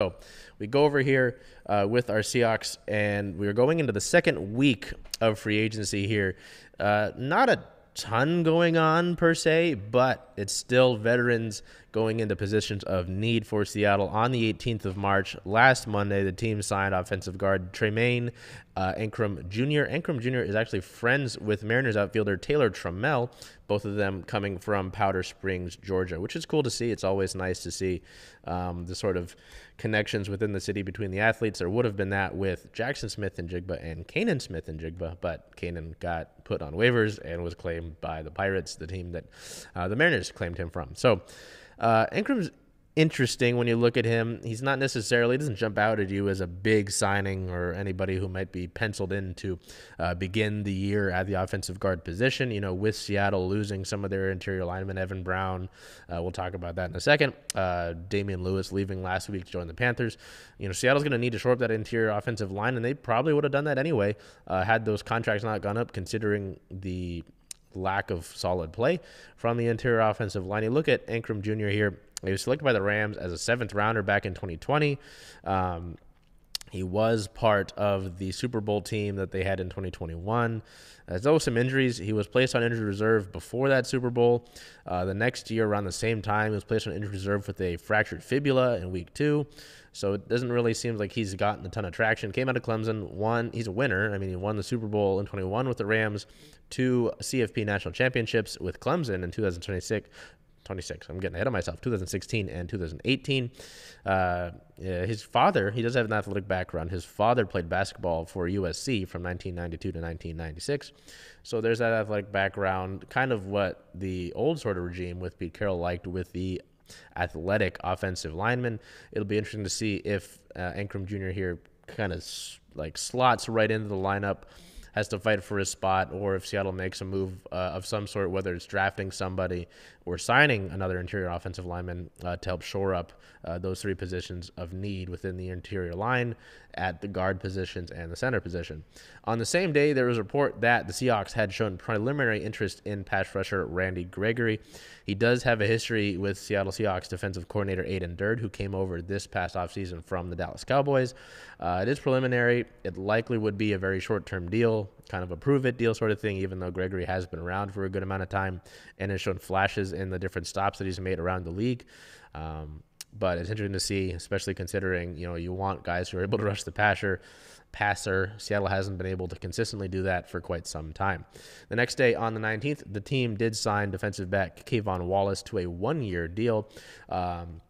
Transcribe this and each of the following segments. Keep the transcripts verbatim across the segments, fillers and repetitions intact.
So we go over here uh, with our Seahawks, and we're going into the second week of free agency here. Uh, not a ton going on per se, but it's still veterans going into positions of need for Seattle. On the eighteenth of March, last Monday, the team signed offensive guard Tremayne uh, Anchrum Junior Anchrum Junior is actually friends with Mariners outfielder Taylor Trammell, both of them coming from Powder Springs, Georgia, which is cool to see. It's always nice to see um, the sort of connections within the city between the athletes. There would have been that with Jaxon Smith-Njigba and Kanan Smith-Njigba, but Kanan got put on waivers and was claimed by the Pirates, the team that uh, the Mariners claimed him from. So, Uh, Anchorum's interesting when you look at him. He's not necessarily, he doesn't jump out at you as a big signing or anybody who might be penciled in to uh, begin the year at the offensive guard position. You know, with Seattle losing some of their interior linemen, Evan Brown, uh, we'll talk about that in a second. Uh, Damian Lewis leaving last week to join the Panthers. You know, Seattle's going to need to shore up that interior offensive line, and they probably would have done that anyway uh, had those contracts not gone up, considering the lack of solid play from the interior offensive line. You look at Anchrum Junior here. He was selected by the Rams as a seventh rounder back in twenty twenty. Um, he was part of the Super Bowl team that they had in twenty twenty-one. As though some injuries, he was placed on injured reserve before that Super Bowl. Uh, the next year, around the same time, he was placed on injured reserve with a fractured fibula in week two. So it doesn't really seem like he's gotten a ton of traction. Came out of Clemson, won. He's a winner. I mean, he won the Super Bowl in twenty-one with the Rams, two C F P national championships with Clemson in two thousand twenty-six. twenty-six. I'm getting ahead of myself. two thousand sixteen and two thousand eighteen. Uh, his father, he does have an athletic background. His father played basketball for U S C from nineteen ninety-two to nineteen ninety-six. So there's that athletic background, kind of what the old sort of regime with Pete Carroll liked with the athletic offensive lineman. It'll be interesting to see if uh, Anchrum Junior here kind of like slots right into the lineup, has to fight for his spot, or if Seattle makes a move uh, of some sort, whether it's drafting somebody or signing another interior offensive lineman uh, to help shore up uh, those three positions of need within the interior line at the guard positions and the center position. On the same day, there was a report that the Seahawks had shown preliminary interest in pass rusher Randy Gregory. He does have a history with Seattle Seahawks defensive coordinator Aden Durde, who came over this past offseason from the Dallas Cowboys. Uh, it is preliminary. It likely would be a very short-term deal, kind of a prove-it deal sort of thing, even though Gregory has been around for a good amount of time and has shown flashes in the different stops that he's made around the league. Um, but it's interesting to see, especially considering, you know, you want guys who are able to rush the passer. passer. Seattle hasn't been able to consistently do that for quite some time. The next day, on the nineteenth, the team did sign defensive back K'Von Wallace to a one-year deal. Um,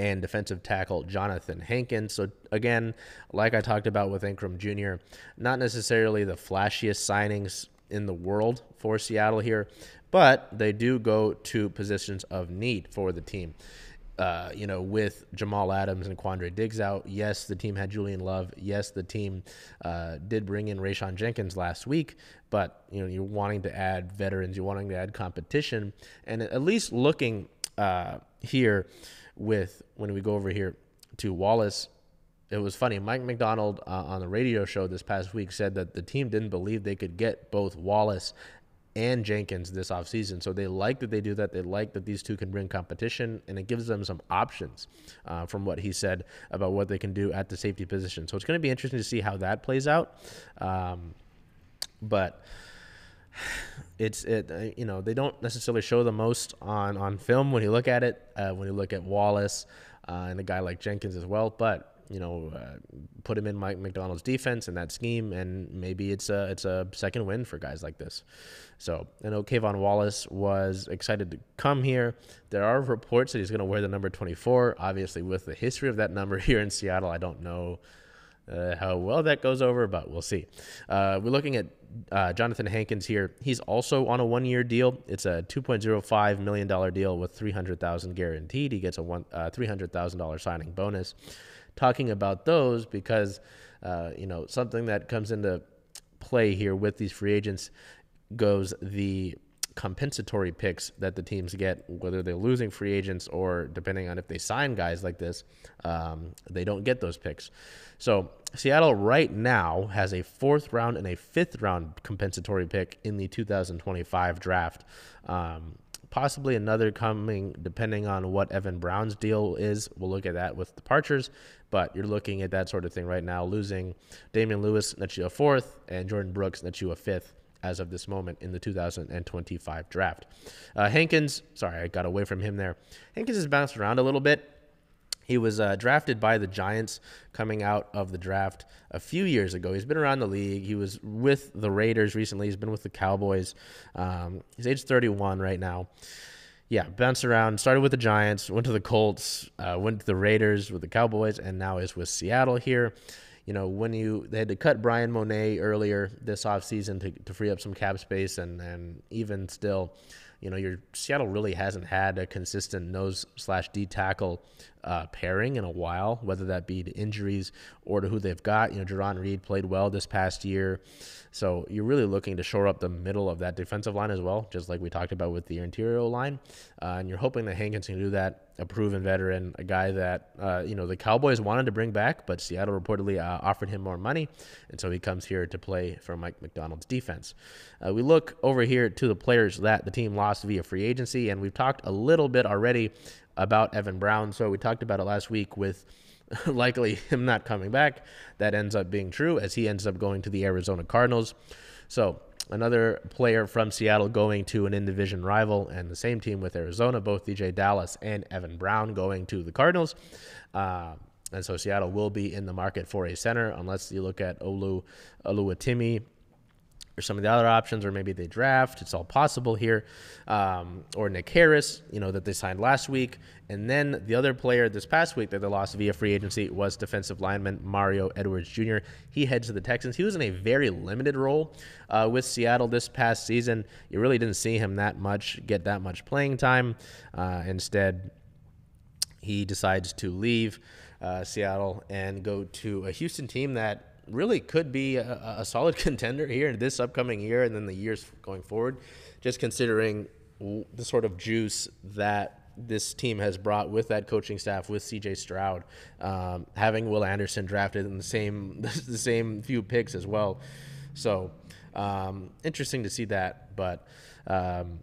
and defensive tackle Jonathan Hankins. So again, like I talked about with Anchrum Junior, not necessarily the flashiest signings in the world for Seattle here, but they do go to positions of need for the team. Uh, you know, with Jamal Adams and Quandre Diggs out, yes, the team had Julian Love. Yes, the team uh, did bring in Rayshon Jenkins last week, but, you know, you're wanting to add veterans, you're wanting to add competition, and at least looking uh, here with, when we go over here to Wallace, it was funny. Mike Macdonald uh, on the radio show this past week said that the team didn't believe they could get both Wallace and Jenkins this offseason. So they like that they do that. They like that these two can bring competition, and it gives them some options uh, from what he said about what they can do at the safety position. So it's going to be interesting to see how that plays out. Um, but it's it you know, they don't necessarily show the most on on film when you look at it, uh, when you look at Wallace uh, and a guy like Jenkins as well, but you know, uh, put him in Mike Macdonald's defense and that scheme, and maybe it's a it's a second win for guys like this. So I know K'Von Wallace was excited to come here. There are reports that he's going to wear the number twenty-four. Obviously, with the history of that number here in Seattle, I don't know Uh, how well that goes over, but we'll see. Uh, we're looking at uh, Jonathan Hankins here. He's also on a one-year deal. It's a two point zero five million dollars deal with three hundred thousand dollars guaranteed. He gets a one uh, three hundred thousand dollars signing bonus. Talking about those because, uh, you know, something that comes into play here with these free agents goes the compensatory picks that the teams get, whether they're losing free agents or depending on if they sign guys like this, um, they don't get those picks. So Seattle right now has a fourth round and a fifth round compensatory pick in the two thousand twenty-five draft. Um, possibly another coming depending on what Evan Brown's deal is. We'll look at that with departures, but you're looking at that sort of thing right now, losing Damian Lewis, Nacua fourth, and Jordyn Brooks, Nacua fifth, as of this moment in the two thousand twenty-five draft. Uh, Hankins, sorry, I got away from him there. Hankins has bounced around a little bit. He was uh, drafted by the Giants coming out of the draft a few years ago. He's been around the league. He was with the Raiders recently. He's been with the Cowboys. Um, he's age thirty-one right now. Yeah, bounced around, started with the Giants, went to the Colts, uh, went to the Raiders with the Cowboys, and now is with Seattle here. You know, when you they had to cut Brian Monet earlier this offseason to, to free up some cap space, and, and even still, you know, your Seattle really hasn't had a consistent nose slash D tackle uh, pairing in a while, whether that be to injuries or to who they've got. You know, Jerron Reed played well this past year. So you're really looking to shore up the middle of that defensive line as well, just like we talked about with the interior line. Uh, and you're hoping that Hankins can do that, a proven veteran, a guy that, uh, you know, the Cowboys wanted to bring back, but Seattle reportedly uh, offered him more money. And so he comes here to play for Mike Macdonald's defense. Uh, we look over here to the players that the team lost via free agency, and we've talked a little bit already about Evan Brown. So we talked about it last week with likely him not coming back. That ends up being true as he ends up going to the Arizona Cardinals. So another player from Seattle going to an in-division rival and the same team with Arizona, both D J Dallas and Evan Brown going to the Cardinals. Uh, and so Seattle will be in the market for a center, unless you look at Olu Oluwatimi or some of the other options, or maybe they draft. It's all possible here. Um, or Nick Harris, you know, that they signed last week. And then the other player this past week that they lost via free agency was defensive lineman Mario Edwards Junior He heads to the Texans. He was in a very limited role uh, with Seattle this past season. You really didn't see him that much, get that much playing time. Uh, instead, he decides to leave uh, Seattle and go to a Houston team that really could be a, a solid contender here this upcoming year and then the years going forward, just considering the sort of juice that this team has brought with that coaching staff, with C J Stroud, um, having Will Anderson drafted in the same the same few picks as well. So um, interesting to see that, but um,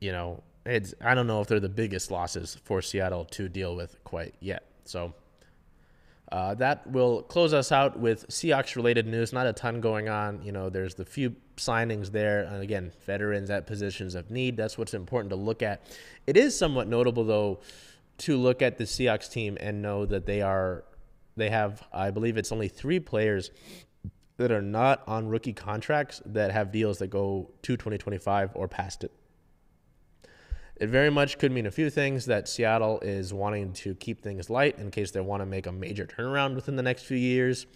you know, it's I don't know if they're the biggest losses for Seattle to deal with quite yet. So Uh, that will close us out with Seahawks-related news. Not a ton going on. You know, there's the few signings there. And again, veterans at positions of need. That's what's important to look at. It is somewhat notable, though, to look at the Seahawks team and know that they are, they have, I believe it's only three players that are not on rookie contracts that have deals that go to twenty twenty-five or past it. It very much could mean a few things, that Seattle is wanting to keep things light in case they want to make a major turnaround within the next few years.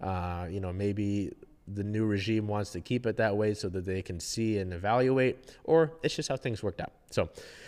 Uh, you know, maybe the new regime wants to keep it that way so that they can see and evaluate, or it's just how things worked out. So